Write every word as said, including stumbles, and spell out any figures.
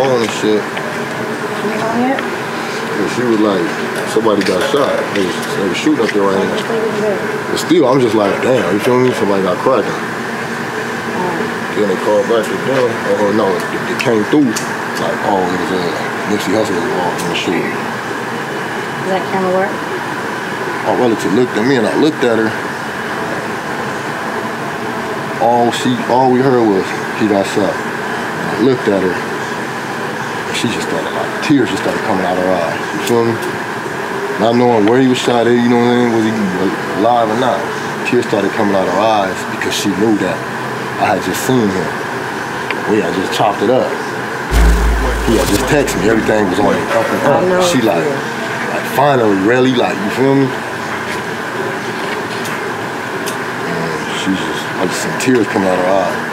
phone and shit. And she was like, somebody got shot. They was, they was shooting up there right now. But still, I'm just like, damn, you feel me? Somebody got cracking. Then they called back to them. Or no, they came through. It's like, oh, it was uh, Nipsey Hussle was involved in the shooting. Does that camera work? My relative looked at me and I looked at her. All she, all we heard was, she got shot. I looked at her, and she just started, like, tears just started coming out of her eyes, you feel me? Not knowing where he was shot at, you know what I mean, was he alive or not. Tears started coming out of her eyes because she knew that I had just seen him. We had just chopped it up. He had just texted me, everything was on up and up. And she like, like, finally, really, like, you feel me? And she just, I just seen tears coming out of her eyes.